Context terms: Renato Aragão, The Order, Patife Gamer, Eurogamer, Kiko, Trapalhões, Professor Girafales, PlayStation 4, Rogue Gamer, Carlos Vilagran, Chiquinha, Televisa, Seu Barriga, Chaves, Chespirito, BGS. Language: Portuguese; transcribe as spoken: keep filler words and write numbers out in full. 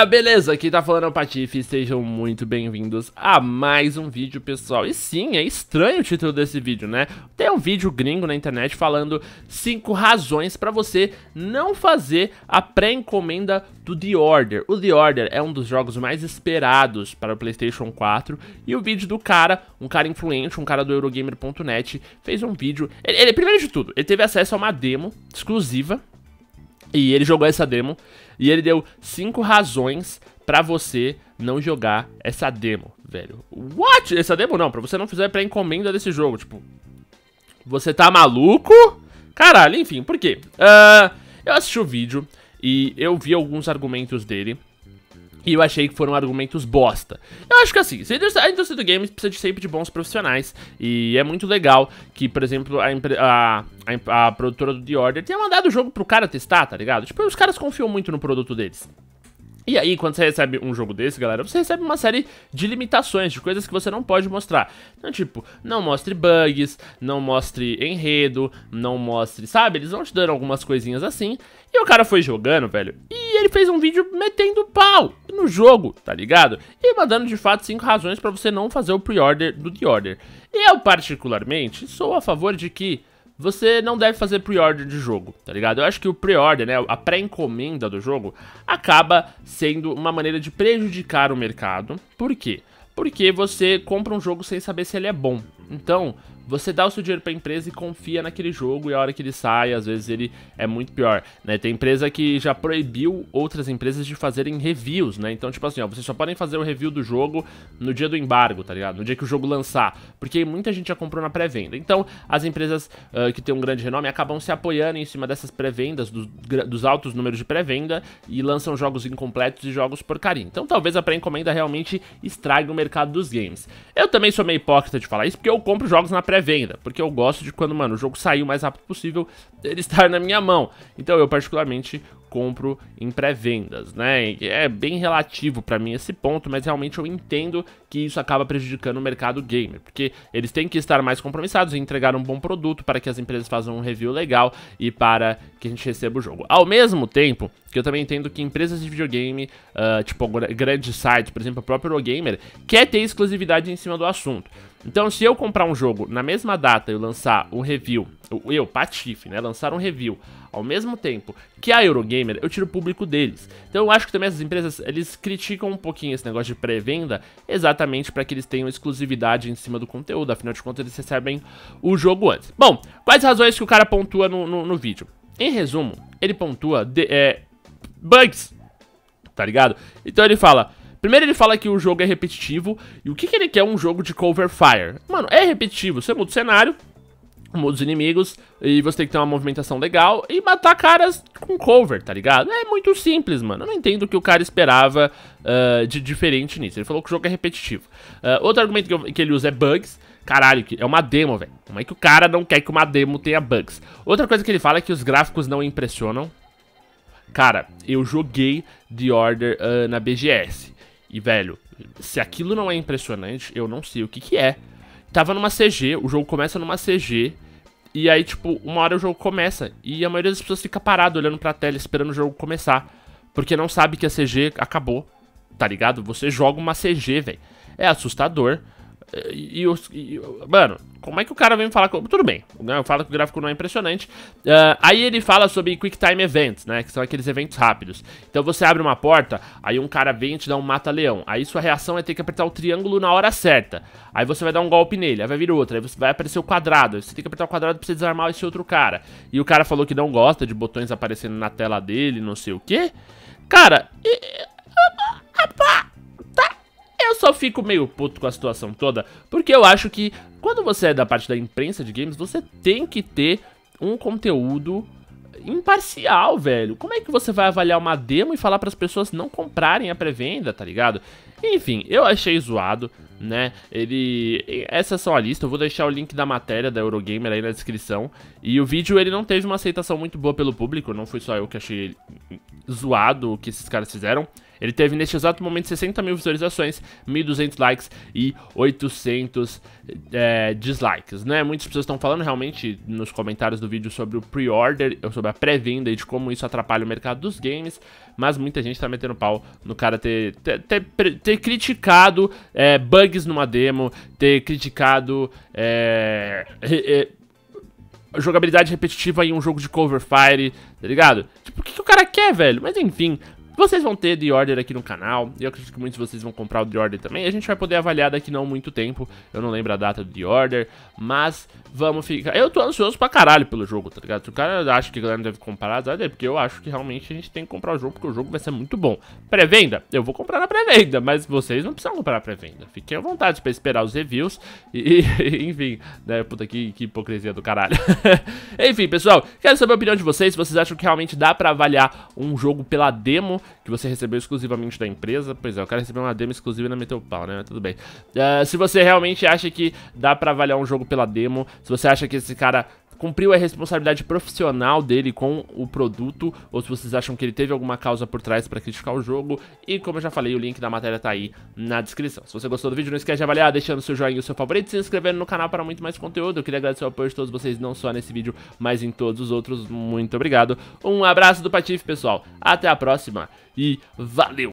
galera, beleza? Quem tá falando é o Patife, sejam muito bem-vindos a mais um vídeo, pessoal. E sim, é estranho o título desse vídeo, né? Tem um vídeo gringo na internet falando cinco razões pra você não fazer a pré-encomenda do The Order. O The Order é um dos jogos mais esperados para o PlayStation quatro. E o vídeo do cara, um cara influente, um cara do Eurogamer ponto net, fez um vídeo... Ele, ele, primeiro de tudo, ele teve acesso a uma demo exclusiva. E ele jogou essa demo e ele deu cinco razões pra você não jogar essa demo, velho. What? Essa demo não, pra você não fizer pré-encomenda desse jogo, tipo... Você tá maluco? Caralho, enfim, por quê? Uh, eu assisti o vídeo e eu vi alguns argumentos dele. E eu achei que foram argumentos bosta. Eu acho que assim, a indústria do games precisa de sempre de bons profissionais. E é muito legal que, por exemplo, a, a, a, a produtora do The Order tenha mandado o jogo pro cara testar, tá ligado? Tipo, os caras confiam muito no produto deles. E aí, quando você recebe um jogo desse, galera, você recebe uma série de limitações, de coisas que você não pode mostrar. Então, tipo, não mostre bugs, não mostre enredo, não mostre, sabe? Eles vão te dando algumas coisinhas assim. E o cara foi jogando, velho, e ele fez um vídeo metendo pau no jogo, tá ligado? E mandando, de fato, cinco razões pra você não fazer o pre-order do The Order. E eu, particularmente, sou a favor de que você não deve fazer pre-order de jogo, tá ligado? Eu acho que o pre-order, né, a pré-encomenda do jogo, acaba sendo uma maneira de prejudicar o mercado. Por quê? Porque você compra um jogo sem saber se ele é bom. Então, você dá o seu dinheiro pra empresa e confia naquele jogo, e a hora que ele sai, às vezes ele é muito pior, né? Tem empresa que já proibiu outras empresas de fazerem reviews, né? Então, tipo assim, ó, vocês só podem fazer o review do jogo no dia do embargo, tá ligado? No dia que o jogo lançar, porque muita gente já comprou na pré-venda. Então, as empresas uh, que têm um grande renome acabam se apoiando em cima dessas pré-vendas, dos, dos altos números de pré-venda, e lançam jogos incompletos e jogos porcaria. Então, talvez a pré-encomenda realmente estrague o mercado dos games. Eu também sou meio hipócrita de falar isso, porque eu compro jogos na pré-venda. Venda, porque eu gosto de quando, mano, o jogo sair o mais rápido possível, ele estar na minha mão. Então eu particularmente compro em pré-vendas, né? É bem relativo pra mim esse ponto, mas realmente eu entendo que isso acaba prejudicando o mercado gamer, porque eles têm que estar mais compromissados em entregar um bom produto para que as empresas façam um review legal e para que a gente receba o jogo. Ao mesmo tempo, que eu também entendo que empresas de videogame, uh, tipo grandes sites, por exemplo, o próprio Rogue Gamer, quer ter exclusividade em cima do assunto. Então, se eu comprar um jogo na mesma data e eu lançar um review, eu, Patife, né, lançar um review ao mesmo tempo que a Eurogamer, eu tiro o público deles. Então eu acho que também essas empresas, eles criticam um pouquinho esse negócio de pré-venda, exatamente para que eles tenham exclusividade em cima do conteúdo, afinal de contas eles recebem o jogo antes. Bom, quais razões que o cara pontua no, no, no vídeo? Em resumo, ele pontua de, é, bugs, tá ligado? Então ele fala... Primeiro ele fala que o jogo é repetitivo, e o que, que ele quer? Um jogo de cover fire. Mano, é repetitivo, você muda o cenário, muda os inimigos, e você tem que ter uma movimentação legal, e matar caras com cover, tá ligado? É muito simples, mano, eu não entendo o que o cara esperava uh, de diferente nisso. Ele falou que o jogo é repetitivo. Uh, outro argumento que, eu, que ele usa é bugs. Caralho, é uma demo, velho, como é que o cara não quer que uma demo tenha bugs? Outra coisa que ele fala é que os gráficos não impressionam. Cara, eu joguei The Order uh, na B G S. E, velho, se aquilo não é impressionante, eu não sei o que que é. Tava numa C G, o jogo começa numa C G, e aí, tipo, uma hora o jogo começa, e a maioria das pessoas fica parada olhando pra tela, esperando o jogo começar, porque não sabe que a C G acabou, tá ligado? Você joga uma C G, velho, é assustador. E, e, e, mano, como é que o cara vem me falar que... Tudo bem, né? Eu falo que o gráfico não é impressionante. uh, Aí ele fala sobre Quick Time Events, né? Que são aqueles eventos rápidos. Então você abre uma porta, aí um cara vem e te dá um mata-leão. Aí sua reação é ter que apertar o triângulo na hora certa. Aí você vai dar um golpe nele, aí vai vir outro, aí você vai aparecer o quadrado, aí você tem que apertar o quadrado pra você desarmar esse outro cara. E o cara falou que não gosta de botões aparecendo na tela dele, não sei o que. Cara, e... eu só fico meio puto com a situação toda, porque eu acho que quando você é da parte da imprensa de games, você tem que ter um conteúdo imparcial, velho. Como é que você vai avaliar uma demo e falar para as pessoas não comprarem a pré-venda, tá ligado? Enfim, eu achei zoado, né? Ele... Essa é só a lista, eu vou deixar o link da matéria da Eurogamer aí na descrição. E o vídeo, ele não teve uma aceitação muito boa pelo público, não fui só eu que achei zoado o que esses caras fizeram. Ele teve neste exato momento sessenta mil visualizações, mil e duzentos likes e oitocentos é, dislikes, né? Muitas pessoas estão falando realmente nos comentários do vídeo sobre o pre-order, sobre a pré-venda e de como isso atrapalha o mercado dos games, mas muita gente tá metendo pau no cara ter, ter, ter, ter criticado é, bugs numa demo, ter criticado... É, é, jogabilidade repetitiva em um jogo de cover fire, tá ligado? Tipo, o que, que o cara quer, velho? Mas enfim, vocês vão ter The Order aqui no canal, e eu acredito que muitos de vocês vão comprar o The Order também. A gente vai poder avaliar daqui não muito tempo, eu não lembro a data do The Order, mas vamos ficar... Eu tô ansioso pra caralho pelo jogo, tá ligado? Se o cara acha que a galera não deve comprar, é porque eu acho que realmente a gente tem que comprar o jogo, porque o jogo vai ser muito bom. Pré-venda? Eu vou comprar na pré-venda, mas vocês não precisam comprar na pré-venda. Fiquem à vontade pra esperar os reviews e, e enfim, né, puta, que, que hipocrisia do caralho. Enfim, pessoal, quero saber a opinião de vocês, se vocês acham que realmente dá pra avaliar um jogo pela demo que você recebeu exclusivamente da empresa. Pois é, o cara recebeu uma demo exclusiva e não meteu o pau, né? Mas tudo bem. Uh, se você realmente acha que dá pra avaliar um jogo pela demo, se você acha que esse cara cumpriu a responsabilidade profissional dele com o produto, ou se vocês acham que ele teve alguma causa por trás pra criticar o jogo. E como eu já falei, o link da matéria tá aí na descrição. Se você gostou do vídeo, não esquece de avaliar, deixando seu joinha e o seu favorito, se inscrevendo no canal para muito mais conteúdo. Eu queria agradecer o apoio de todos vocês, não só nesse vídeo, mas em todos os outros. Muito obrigado, um abraço do Patife, pessoal, até a próxima e valeu!